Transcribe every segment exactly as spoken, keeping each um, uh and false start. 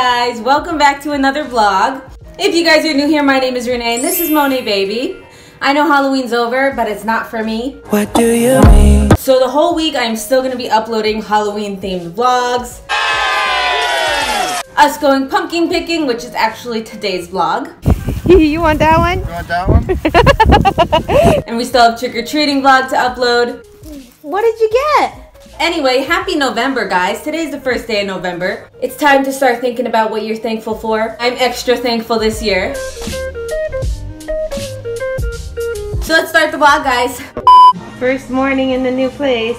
guys, welcome back to another vlog. If you guys are new here, my name is Renee and this is Monet Baby. I know Halloween's over, but it's not for me. What do you mean? So the whole week I'm still gonna be uploading Halloween themed vlogs. Us going pumpkin picking, which is actually today's vlog. You want that one? You want that one? And we still have trick-or-treating vlog to upload. What did you get? Anyway, happy November, guys. Today's the first day of November. It's time to start thinking about what you're thankful for. I'm extra thankful this year. So let's start the vlog, guys. First morning in the new place.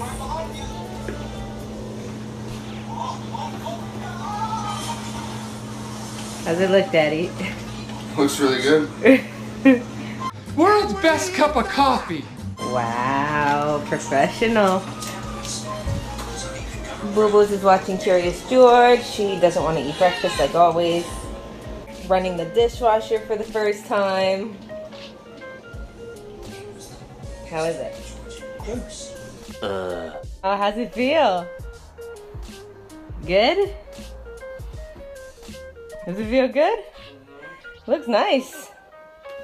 How's it look, Daddy? Looks really good. World's best cup of coffee. Wow, professional. Boo Boo's is watching Curious George. She doesn't want to eat breakfast like always. Running the dishwasher for the first time. How is it? Good. Uh. Oh, how's it feel? Good? Does it feel good? Looks nice.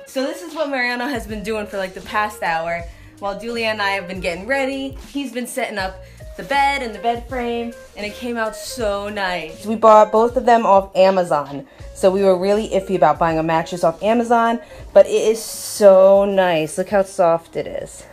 So this is what Mariano has been doing for like the past hour while Julia and I have been getting ready. He's been setting up the bed and the bed frame, and it came out so nice. We bought both of them off Amazon. So we were really iffy about buying a mattress off Amazon, but it is so nice. Look how soft it is.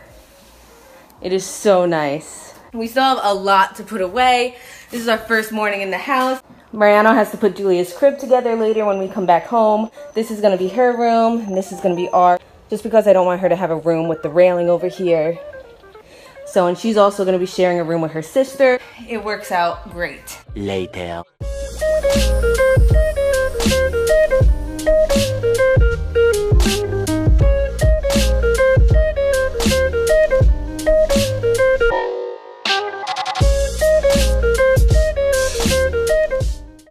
It is so nice. We still have a lot to put away. This is our first morning in the house. Mariano has to put Julia's crib together later when we come back home. This is gonna be her room, and this is gonna be ours, just because I don't want her to have a room with the railing over here. So, and she's also going to be sharing a room with her sister. It works out great. Later.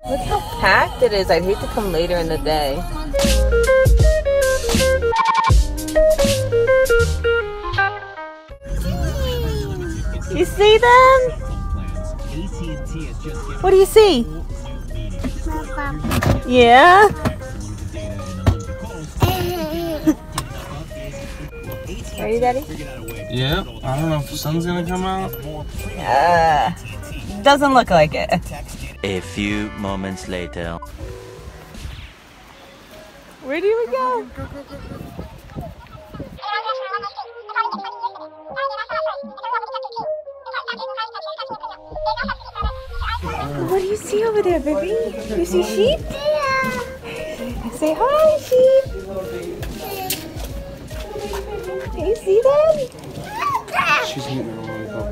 Look how packed it is. I'd hate to come later in the day. You see them? What do you see? Yeah? Are you ready? Yeah. I don't know if the sun's gonna come out. Uh, doesn't look like it. A few moments later. Where do we go? What do you see over there, baby? You see sheep? Yeah. Say hi, sheep. Can you see them? She's eating a lollipop.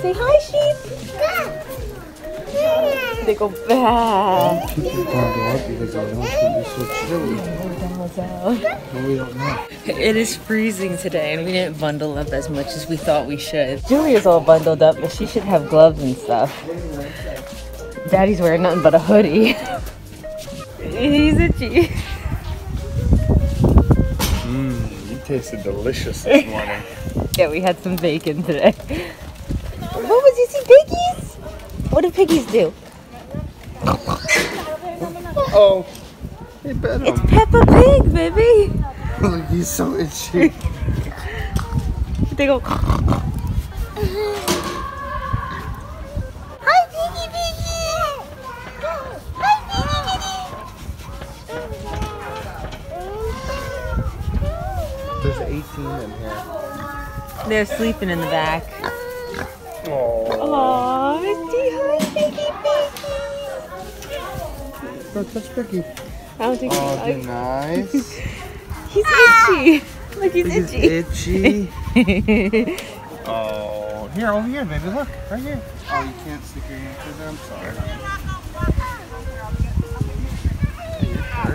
Say hi, sheep. They go back. It is freezing today and we didn't bundle up as much as we thought we should. Julia's all bundled up, but she should have gloves and stuff. Daddy's wearing nothing but a hoodie. He's a cheat. Mmm, you tasted delicious this morning. Yeah, we had some bacon today. What was you see, piggies? What do piggies do? Oh. Hey, it's Peppa Pig, baby! Look, he's so itchy. They go. Hi, piggy, piggy! Hi, piggy, piggy! There's eighteen in here. They're sleeping in the back. Aww. Aww, say hi, piggy, piggy! Don't touch piggy. I don't think oh, he's nice. He's itchy. Look, he's, he's itchy. itchy. Oh, here, over here, baby. Look, right here. Oh, you can't stick your hand through there. I'm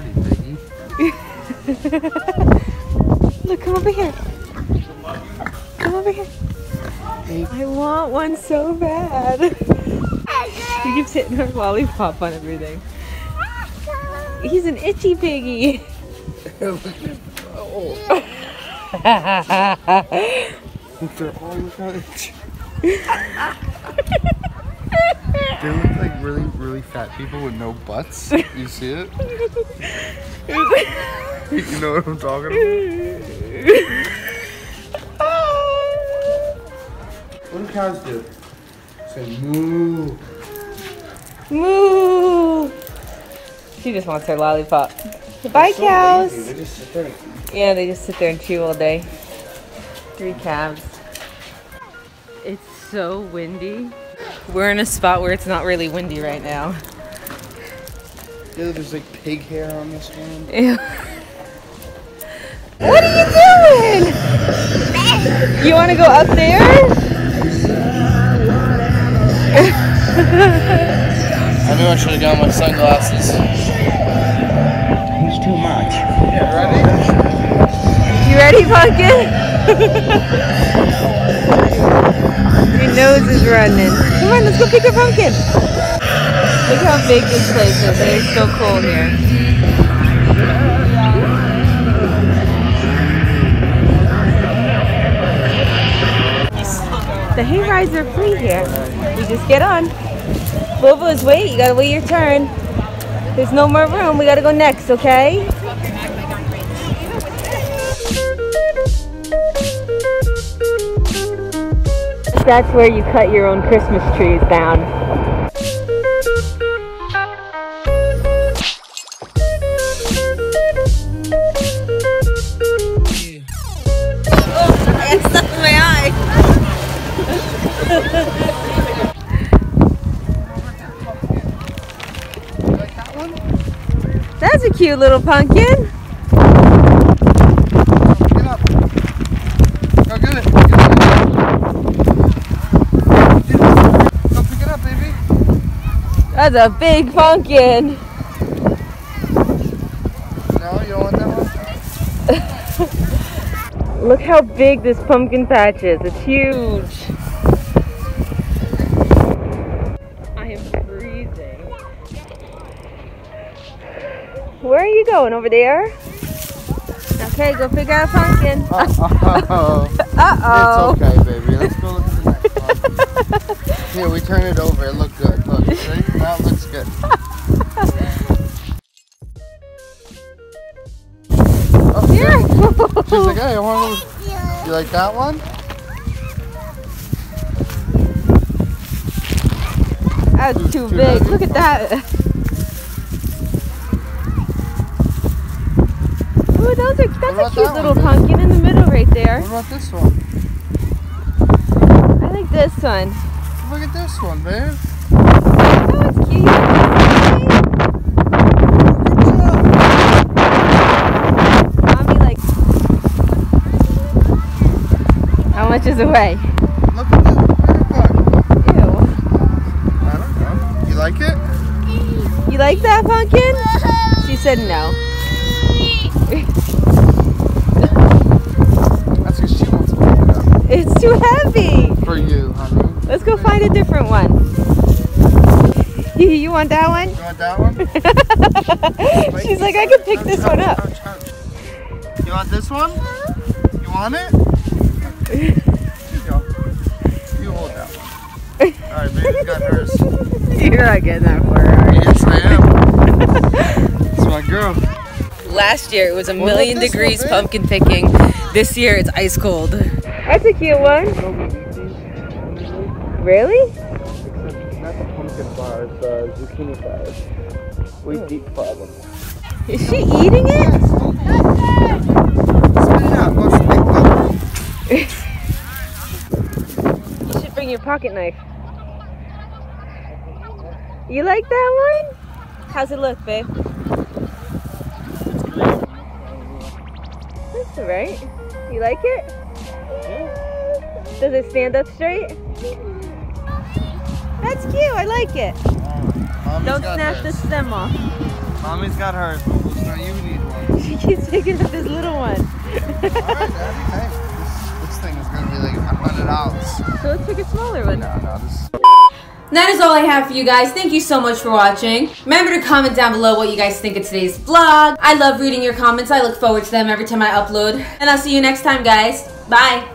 sorry. Hey, you're dirty, baby. Look, come over here. Come over here. Hey. I want one so bad. He keeps hitting her lollipop on everything. He's an itchy piggy. Oh. They're all itchy. They look like really, really fat people with no butts. You see it? You know what I'm talking about? What do cows do? Say moo. Moo. She just wants her lollipop. Bye, so cows. Lazy. They just sit there. Yeah, they just sit there and chew all day. Three calves. It's so windy. We're in a spot where it's not really windy right now. Ew, there's like pig hair on this one. Ew. What are you doing? You want to go up there? I knew I should have gotten my sunglasses. It's too much. Yeah, ready? You ready, pumpkin? Your nose is running. Come on, let's go pick a pumpkin. Look how big this place is. It is so cold here. The hay rides are free here. You just get on. Bobo's wait. You gotta wait your turn. There's no more room. We gotta go next, okay? That's where you cut your own Christmas trees down. Oh, I stuck in my eye. That's a cute little pumpkin. That's a big pumpkin. No, you don't want that one? Look how big this pumpkin patch is. It's huge. I am freezing. Where are you going? Over there? Okay, go figure out a pumpkin. Uh-oh. Uh-oh. It's okay, baby. Let's go look at the next pumpkin. Here, we turn it over. It looked good. Look, see? That looks good. Oh, yeah. Cool. She's like, hey, I want to... You like that one? That's too, too big. Heavy. Look at that. Ooh, those are, that's a cute that little one, pumpkin in the middle right there. What about this one? I like this one. Look at this one, babe. Oh, it's cute. Mommy likes. How much is away? Look at this pumpkin. Ew. I don't know. You like it? You like that pumpkin? She said no. That's because she wants to pick it up. It's too heavy. For you, honey. Let's go find a different one. You want that one? You want that one? She's like, I could pick this one up. You want this one? You want it? Here you go. You hold that one. Alright, baby's got hers. You're not getting that far, are you? Yes, I am. It's my girl. Last year it was a million degrees pumpkin picking. This year it's ice cold. That's a cute one. Really? Flowers, uh, zucchini flowers. We have deep problem. Is she eating it? You should bring your pocket knife. You like that one? How's it look, babe? It's great. That's alright. You like it? Yeah. Does it stand up straight? That's cute, I like it. Oh, don't snatch hers. The stem off. Mommy's got hers, but now you need one. She keeps picking up this little one. Alright, hey, this, this thing is going to be like one hundred dollars. So let's pick a smaller one. No, no, this... That is all I have for you guys. Thank you so much for watching. Remember to comment down below what you guys think of today's vlog. I love reading your comments. I look forward to them every time I upload. And I'll see you next time, guys. Bye.